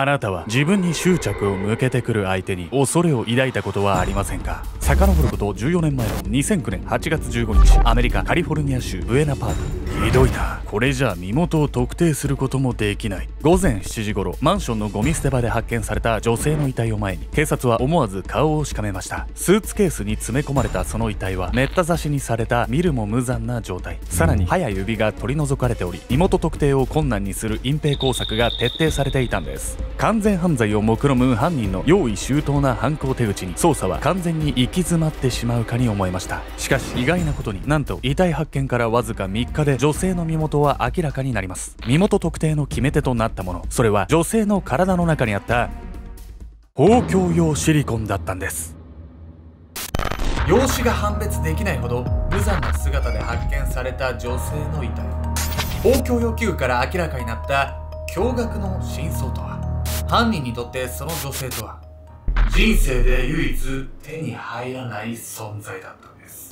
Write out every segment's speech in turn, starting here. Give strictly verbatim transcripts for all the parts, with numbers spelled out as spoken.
あなたは自分に執着を向けてくる相手に恐れを抱いたことはありませんか？遡ることじゅうよねんまえのにせんきゅうねんはちがつじゅうごにち、アメリカカリフォルニア州ブエナパーク。ひどいな。これじゃあ身元を特定することもできない。午前しちじ頃、マンションのゴミ捨て場で発見された女性の遺体を前に、警察は思わず顔をしかめました。スーツケースに詰め込まれたその遺体はめった刺しにされた見るも無残な状態。さらに歯や指が取り除かれており、身元特定を困難にする隠蔽工作が徹底されていたんです。完全犯罪を目論む犯人の用意周到な犯行手口に、捜査は完全に行き詰まってしまうかに思えました。しかし意外なことに、なんと遺体発見からわずかみっかで女性の身元は明らかになります。身元特定の決め手となったもの、それは女性の体の中にあった包協用シリコンだったんです。容姿が判別できないほど無残な姿で発見された女性の遺体、包協用器具から明らかになった驚愕の真相とは？犯人にとってその女性とは人生で唯一手に入らない存在だったんです。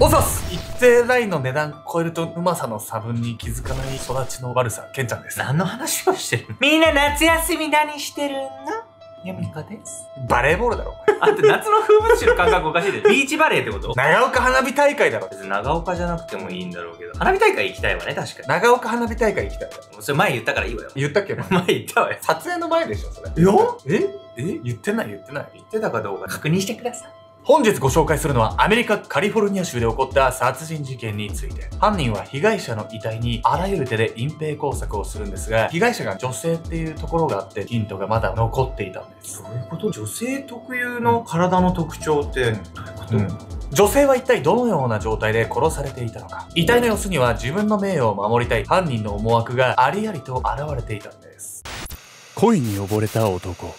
おさす。一定ラインの値段超えるとうまさの差分に気づかない育ちの悪さ、ケンちゃんです。何の話をしてるの？みんな夏休み何してるの？ヤミカです。バレーボールだろ。あんた夏の風物詩の感覚おかしいで。ビーチバレーってこと？長岡花火大会だろ。別に長岡じゃなくてもいいんだろうけど、花火大会行きたいわね。確かに長岡花火大会行きたいわ。それ前言ったからいいわよ。言ったっけ？前言ったわよ。撮影の前でしょそれ。よ？え？え？言ってない言ってない。言ってたかどうか確認してください。本日ご紹介するのはアメリカカリフォルニア州で起こった殺人事件について。犯人は被害者の遺体にあらゆる手で隠蔽工作をするんですが、被害者が女性っていうところがあってヒントがまだ残っていたんです。どういうこと？女性特有の体の特徴ってどういうこと？うん、女性は一体どのような状態で殺されていたのか。遺体の様子には自分の名誉を守りたい犯人の思惑がありありと現れていたんです。恋に溺れた男。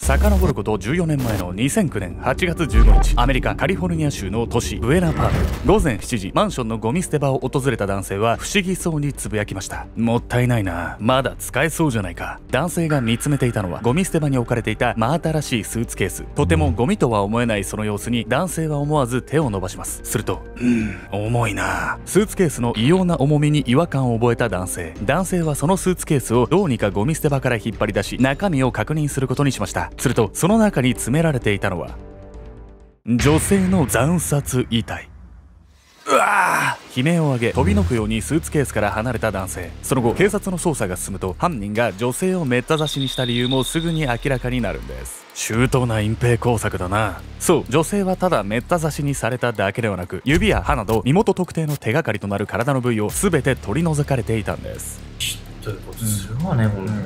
遡ることじゅうよねんまえのにせんきゅうねんはちがつじゅうごにち、アメリカカリフォルニア州の都市ブエナパーク。午前しちじ、マンションのゴミ捨て場を訪れた男性は不思議そうにつぶやきました。もったいないな、まだ使えそうじゃないか。男性が見つめていたのはゴミ捨て場に置かれていた真新しいスーツケース。とてもゴミとは思えないその様子に、男性は思わず手を伸ばします。すると、うーん、重いな。スーツケースの異様な重みに違和感を覚えた男性男性はそのスーツケースをどうにかゴミ捨て場から引っ張り出し、中身を確認することにしました。するとその中に詰められていたのは女性の惨殺遺体。うわー、悲鳴を上げ飛びのくようにスーツケースから離れた男性。その後警察の捜査が進むと、犯人が女性をめった刺しにした理由もすぐに明らかになるんです。周到な隠蔽工作だな。そう、女性はただめった刺しにされただけではなく、指や歯など身元特定の手がかりとなる体の部位を全て取り除かれていたんです。ひどいことするわね、ほんとに。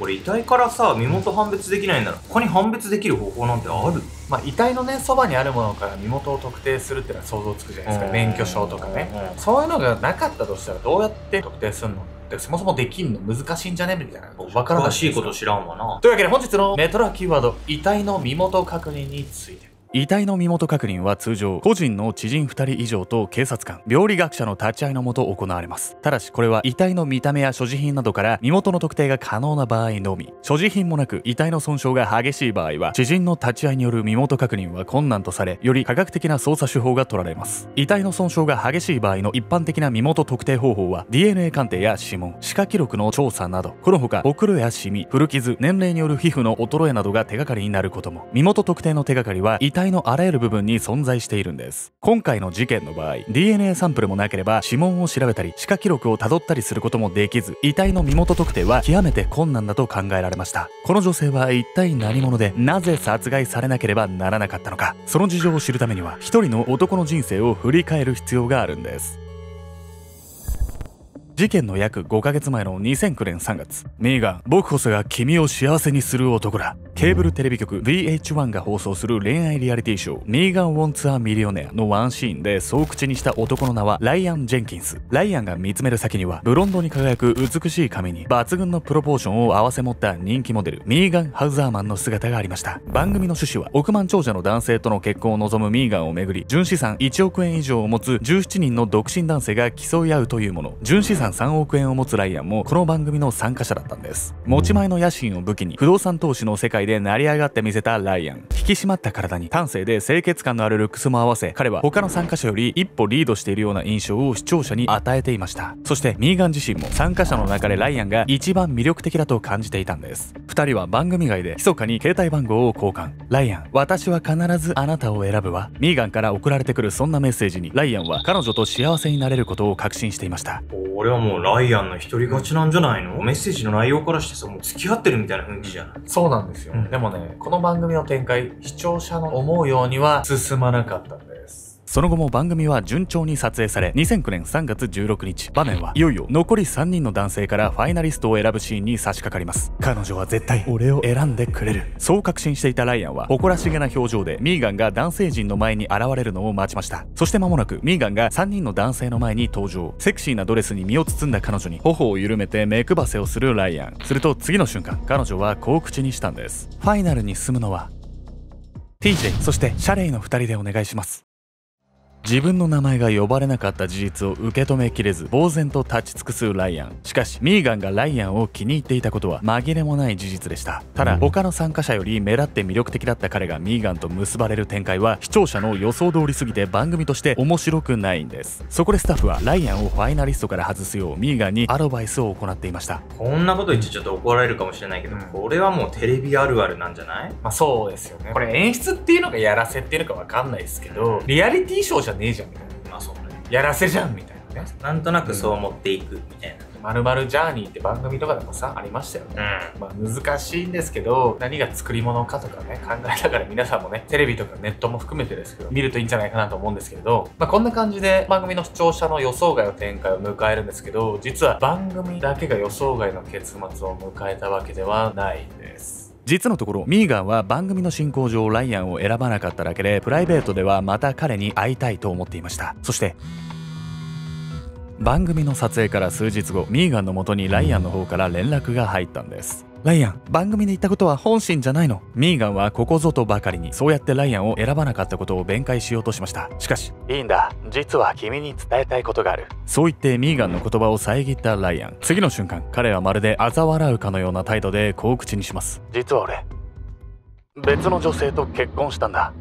これ遺体からさ、身元判別できないなら他に判別できる方法なんてある？まあ、遺体のねそばにあるものから身元を特定するってのは想像つくじゃないですか。免許証とかね、そういうのがなかったとしたらどうやって特定するの？そもそもできんの難しいんじゃねみたいな。わからないしいこと知らんわな。というわけで本日のメトラキーワード、遺体の身元確認について。遺体の身元確認は通常個人の知人ふたり以上と警察官、病理学者の立ち会いのもと行われます。ただしこれは遺体の見た目や所持品などから身元の特定が可能な場合のみ。所持品もなく遺体の損傷が激しい場合は知人の立ち会いによる身元確認は困難とされ、より科学的な捜査手法が取られます。遺体の損傷が激しい場合の一般的な身元特定方法は ディーエヌエー 鑑定や指紋、歯科記録の調査など、このほかほくろやシミ、古傷、年齢による皮膚の衰えなどが手がかりになることも。身元特定の手がかりは遺体遺体のあらゆる部分に存在しているんです。今回の事件の場合 ディーエヌエー サンプルもなければ指紋を調べたり歯科記録をたどったりすることもできず、遺体の身元特定は極めて困難だと考えられました。この女性は一体何者で、なぜ殺害されなければならなかったのか。その事情を知るためには一人の男の人生を振り返る必要があるんです。事件の約ごかげつまえのにせんきゅうねんさんがつ、ミーガン、僕こそが君を幸せにする男だ。ケーブルテレビ局 ブイエイチワン が放送する恋愛リアリティショー、ミーガン・ウォンツ・ア・ミリオネアのワンシーンでそう口にした男の名はライアン・ジェンキンス。ライアンが見つめる先にはブロンドに輝く美しい髪に抜群のプロポーションを併せ持った人気モデル、ミーガン・ハウザーマンの姿がありました。番組の趣旨は億万長者の男性との結婚を望むミーガンをめぐり、純資産いちおくえん以上を持つじゅうななにんの独身男性が競い合うというもの。純資産産さんおくえんを持つライアンもこの番組の参加者だったんです。持ち前の野心を武器に不動産投資の世界で成り上がってみせたライアン、引き締まった体に端正で清潔感のあるルックスも合わせ、彼は他の参加者より一歩リードしているような印象を視聴者に与えていました。そしてミーガン自身も参加者の中でライアンが一番魅力的だと感じていたんです。ふたりは番組外で密かに携帯番号を交換。ライアン、私は必ずあなたを選ぶわ。ミーガンから送られてくるそんなメッセージにライアンは彼女と幸せになれることを確信していました。俺はもうライアンの一人勝ちなんじゃないの？メッセージの内容からしてさ、もう付き合ってるみたいな雰囲気じゃない？そうなんですよ、うん、でもね、この番組の展開、視聴者の思うようには進まなかったんです。その後も番組は順調に撮影され、にせんきゅうねんさんがつじゅうろくにち、場面はいよいよ残りさんにんの男性からファイナリストを選ぶシーンに差し掛かります。彼女は絶対俺を選んでくれる、そう確信していたライアンは誇らしげな表情でミーガンが男性陣の前に現れるのを待ちました。そして間もなくミーガンがさんにんの男性の前に登場。セクシーなドレスに身を包んだ彼女に頬を緩めて目配せをするライアン。すると次の瞬間、彼女はこう口にしたんです。ファイナルに進むのは ティージェイ、 そしてシャレイのふたりでお願いします。自分の名前が呼ばれなかった事実を受け止めきれず、呆然と立ち尽くすライアン。しかしミーガンがライアンを気に入っていたことは紛れもない事実でした。ただ他の参加者より目立って魅力的だった彼がミーガンと結ばれる展開は視聴者の予想通りすぎて、番組として面白くないんです。そこでスタッフはライアンをファイナリストから外すようミーガンにアドバイスを行っていました。こんなこと言ってちょっと怒られるかもしれないけど、これはもうテレビあるあるなんじゃない？まあそうですよね。これ演出っていうのかやらせっていうのか分かんないですけど、リアリティショーじゃねえじゃんみたいな、まあそうね、やらせじゃんみたいなね、なんとなくそう持っていくみたいな。まるまるジャーニーって番組とかでもさ、ありましたよね、うん、まあ難しいんですけど、何が作り物かとかね考えながら、皆さんもねテレビとかネットも含めてですけど見るといいんじゃないかなと思うんですけれど、まあ、こんな感じで番組の視聴者の予想外の展開を迎えるんですけど、実は番組だけが予想外の結末を迎えたわけではないんです。実のところミーガンは番組の進行上ライアンを選ばなかっただけで、プライベートではまた彼に会いたいと思っていました。そして番組の撮影から数日後、ミーガンの元にライアンの方から連絡が入ったんです。ライアン、番組で言ったことは本心じゃないの。ミーガンはここぞとばかりにそうやってライアンを選ばなかったことを弁解しようとしました。しかし、いいんだ、実は君に伝えたいことがある、そう言ってミーガンの言葉を遮ったライアン。次の瞬間、彼はまるで嘲笑うかのような態度でこう口にします。実は俺、別の女性と結婚したんだ。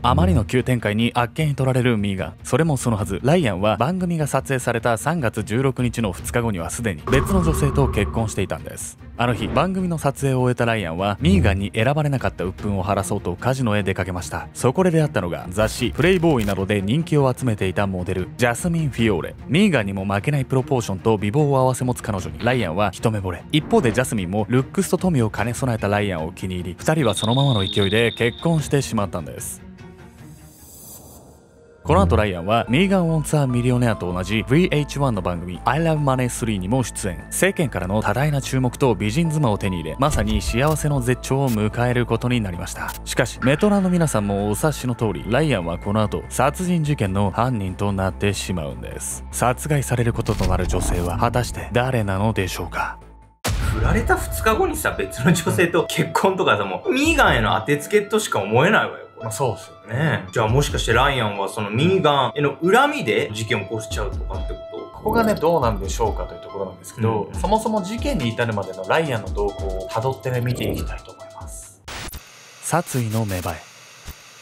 あまりの急展開にあっけに取られるミーガン。それもそのはず、ライアンは番組が撮影されたさんがつじゅうろくにちのふつかごにはすでに別の女性と結婚していたんです。あの日番組の撮影を終えたライアンはミーガンに選ばれなかった鬱憤を晴らそうとカジノへ出かけました。そこで出会ったのが雑誌「プレイボーイ」などで人気を集めていたモデル、ジャスミン・フィオーレ。ミーガンにも負けないプロポーションと美貌を併せ持つ彼女にライアンは一目惚れ。一方でジャスミンもルックスと富を兼ね備えたライアンを気に入り、ふたりはそのままの勢いで結婚してしまったんです。この後ライアンはMegan Wants a Millionaireと同じ ブイエイチワン の番組 I Love Money スリーにも出演。世間からの多大な注目と美人妻を手に入れ、まさに幸せの絶頂を迎えることになりました。しかしメトラの皆さんもお察しの通り、ライアンはこの後殺人事件の犯人となってしまうんです。殺害されることとなる女性は果たして誰なのでしょうか。振られたふつかごにさ、別の女性と結婚とかさ、もうミーガンへの当てつけとしか思えないわよ。まあそうですよね。じゃあもしかしてライアンはそのミーガンへの恨みで事件を起こしちゃうとかってこと、ここがねどうなんでしょうかというところなんですけど、うん、そもそも事件に至るまでのライアンの動向をたどって、ね、見ていきたいと思います。殺意の芽生え。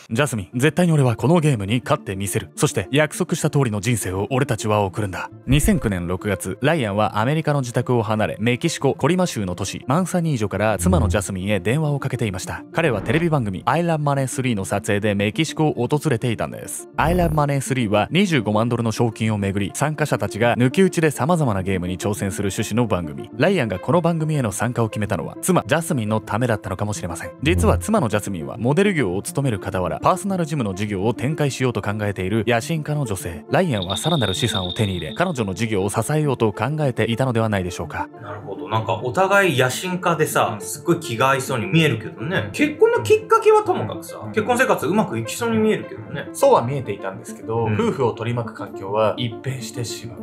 ジャスミン、絶対に俺はこのゲームに勝ってみせる。そして約束した通りの人生を俺たちは送るんだ。にせんきゅうねんろくがつ、ライアンはアメリカの自宅を離れ、メキシココリマ州の都市マンサニージョから妻のジャスミンへ電話をかけていました。彼はテレビ番組 I Love Money スリーの撮影でメキシコを訪れていたんです。 I Love Money スリーはにじゅうごまんドルの賞金をめぐり、参加者たちが抜き打ちで様々なゲームに挑戦する趣旨の番組。ライアンがこの番組への参加を決めたのは妻ジャスミンのためだったのかもしれません。実は妻のジャスミンはモデル業を務める傍ら、パーソナルジムの事業を展開しようと考えている野心家の女性。ライアンはさらなる資産を手に入れ、彼女の事業を支えようと考えていたのではないでしょうか。なるほど、なんかお互い野心家でさ、すっごい気が合いそうに見えるけどね。結婚のきっかけはともかくさ、結婚生活うまくいきそうに見えるけどね。そうは見えていたんですけど、うん、夫婦を取り巻く環境は一変してしまう。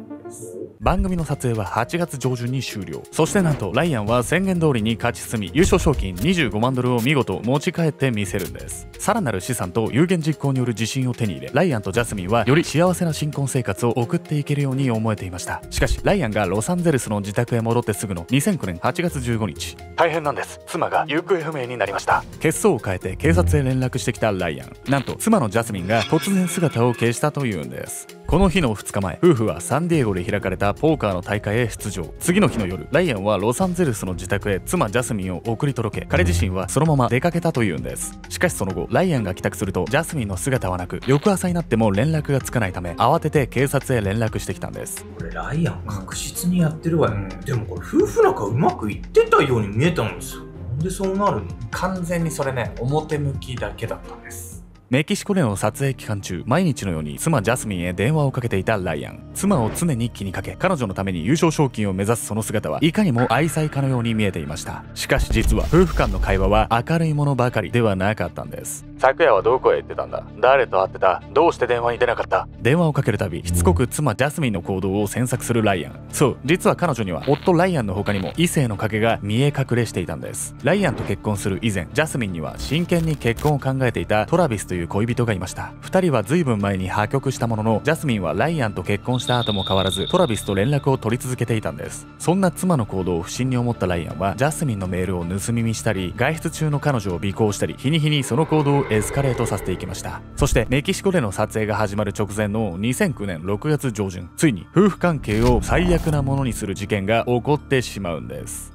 番組の撮影ははちがつじょうじゅんに終了。そしてなんとライアンは宣言通りに勝ち進み、優勝賞金にじゅうごまんドルを見事持ち帰ってみせるんです。さらなる資産と有言実行による自信を手に入れ、ライアンとジャスミンはより幸せな新婚生活を送っていけるように思えていました。しかしライアンがロサンゼルスの自宅へ戻ってすぐのにせんきゅうねんはちがつじゅうごにち、大変なんです、妻が行方不明になりました。血相を変えて警察へ連絡してきたライアン、なんと妻のジャスミンが突然姿を消したというんです。この日のふつかまえ、夫婦はサンディエゴで開かれたポーカーの大会へ出場。次の日の夜、ライアンはロサンゼルスの自宅へ妻ジャスミンを送り届け、彼自身はそのまま出かけたというんです。しかしその後、ライアンが帰宅するとジャスミンの姿はなく、翌朝になっても連絡がつかないため、慌てて警察へ連絡してきたんです。これライアン確実にやってるわよ、うん、でもこれ夫婦仲うまくいってたように見えたんですよ。なんでそうなるの？完全にそれね、表向きだけだったんです。メキシコでの撮影期間中、毎日のように妻ジャスミンへ電話をかけていたライアン。妻を常に気にかけ、彼女のために優勝賞金を目指すその姿はいかにも愛妻家のように見えていました。しかし実は夫婦間の会話は明るいものばかりではなかったんです。昨夜はどこへ行ってたんだ、誰と会ってた、どうして電話に出なかった。電話をかけるたびしつこく妻ジャスミンの行動を詮索するライアン。そう、実は彼女には夫ライアンの他にも異性の影が見え隠れしていたんです。ライアンと結婚する以前、ジャスミンには真剣に結婚を考えていたトラビスという恋人がいました。ふたりは随分前に破局したものの、ジャスミンはライアンと結婚した後も変わらずトラビスと連絡を取り続けていたんです。そんな妻の行動を不審に思ったライアンはジャスミンのメールを盗み見したり、外出中の彼女を尾行したり、日に日にその行動をエスカレートさせていきました。そしてメキシコでの撮影が始まる直前のにせんきゅうねんろくがつじょうじゅん、ついに夫婦関係を最悪なものにする事件が起こってしまうんです。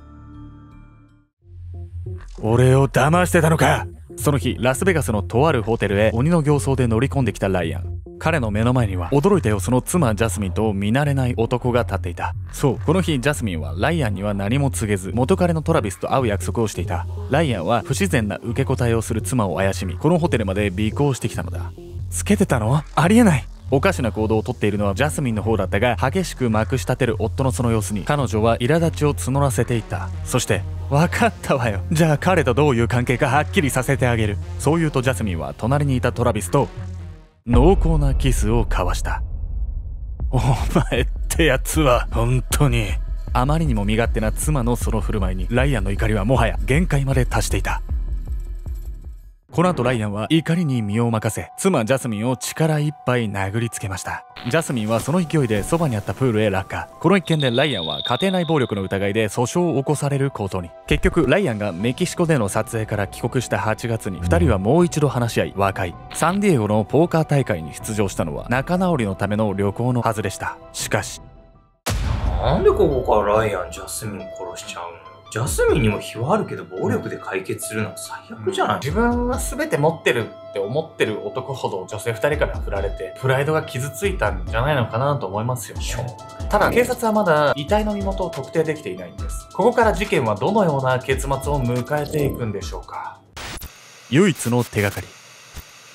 俺を騙してたのか。その日、ラスベガスのとあるホテルへ鬼の形相で乗り込んできたライアン。彼の目の前には驚いた様子の妻ジャスミンと見慣れない男が立っていた。そう、この日ジャスミンはライアンには何も告げず、元彼のトラビスと会う約束をしていた。ライアンは不自然な受け答えをする妻を怪しみ、このホテルまで尾行してきたのだ。つけてたの？ありえない。おかしな行動をとっているのはジャスミンの方だったが、激しくまくし立てる夫のその様子に彼女は苛立ちを募らせていた。そして「分かったわよ、じゃあ彼とどういう関係かはっきりさせてあげる」そう言うとジャスミンは隣にいたトラビスと濃厚なキスを交わした。お前ってやつは本当に。あまりにも身勝手な妻のその振る舞いにライアンの怒りはもはや限界まで達していた。この後ライアンは怒りに身を任せ、妻ジャスミンを力いっぱい殴りつけました。ジャスミンはその勢いでそばにあったプールへ落下。この一件でライアンは家庭内暴力の疑いで訴訟を起こされることに。結局ライアンがメキシコでの撮影から帰国したはちがつにふたりはもう一度話し合い和解。サンディエゴのポーカー大会に出場したのは仲直りのための旅行のはずでした。しかし、なんでここからライアンジャスミンを殺しちゃうの？ジャスミンにも非はあるけど、暴力で解決するのは最悪じゃない、うん、自分は全て持ってるって思ってる男ほど女性ふたりから振られてプライドが傷ついたんじゃないのかなと思いますよね。ただ警察はまだ遺体の身元を特定できていないんです。ここから事件はどのような結末を迎えていくんでしょうか。唯一の手がかり。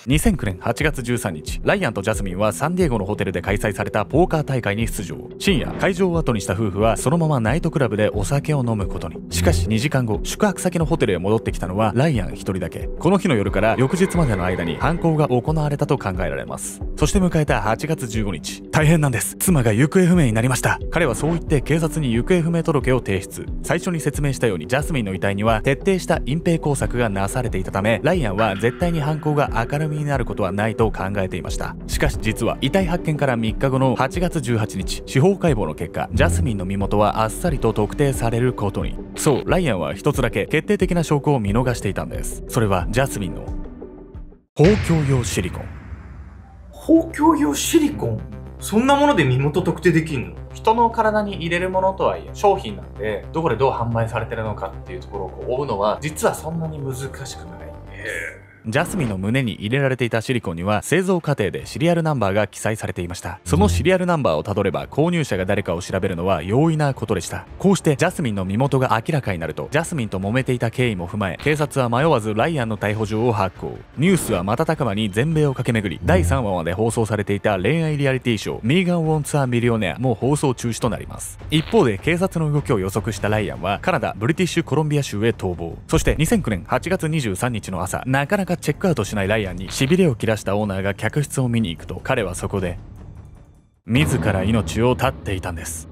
にせんきゅうねんはちがつじゅうさんにち、ライアンとジャスミンはサンディエゴのホテルで開催されたポーカー大会に出場。深夜、会場を後にした夫婦はそのままナイトクラブでお酒を飲むことに。しかしにじかんご、宿泊先のホテルへ戻ってきたのはライアン一人だけ。この日の夜から翌日までの間に犯行が行われたと考えられます。そして迎えたはちがつじゅうごにち、大変なんです、妻が行方不明になりました。彼はそう言って警察に行方不明届を提出。最初に説明したようにジャスミンの遺体には徹底した隠蔽工作がなされていたため、ライアンは絶対に犯行が明るみになることはないと考えていました。しかし実は遺体発見からみっかごのはちがつじゅうはちにち、司法解剖の結果、ジャスミンの身元はあっさりと特定されることに。そう、ライアンは一つだけ決定的な証拠を見逃していたんです。それはジャスミンの包胸用シリコン。包胸用シリコン、そんなもので身元特定できんの？人の体に入れるものとはいえ商品なんで、どこでどう販売されてるのかっていうところをこう追うのは実はそんなに難しくないんです。ジャスミンの胸に入れられていたシリコンには製造過程でシリアルナンバーが記載されていました。そのシリアルナンバーをたどれば購入者が誰かを調べるのは容易なことでした。こうしてジャスミンの身元が明らかになると、ジャスミンと揉めていた経緯も踏まえ、警察は迷わずライアンの逮捕状を発行。ニュースは瞬く間に全米を駆け巡り、だいさんわまで放送されていた恋愛リアリティショー「Megan Wants a Millionaire」も放送中止となります。一方で警察の動きを予測したライアンはカナダ・ブリティッシュコロンビア州へ逃亡。そしてにせんきゅうねんはちがつにじゅうさんにちの朝、なかなかチェックアウトしないライアンにしびれを切らしたオーナーが客室を見に行くと、彼はそこで自ら命を絶っていたんです。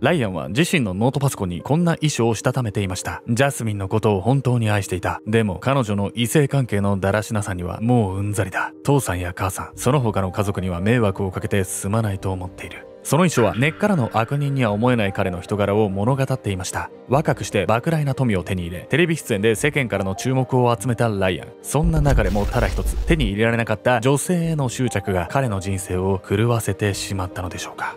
ライアンは自身のノートパソコンにこんな遺書をしたためていました。ジャスミンのことを本当に愛していた。でも彼女の異性関係のだらしなさにはもううんざりだ。父さんや母さん、その他の家族には迷惑をかけてすまないと思っている。その遺書は根っからの悪人には思えない彼の人柄を物語っていました。若くして莫大な富を手に入れ、テレビ出演で世間からの注目を集めたライアン。そんな中でもただ一つ手に入れられなかった女性への執着が彼の人生を狂わせてしまったのでしょうか。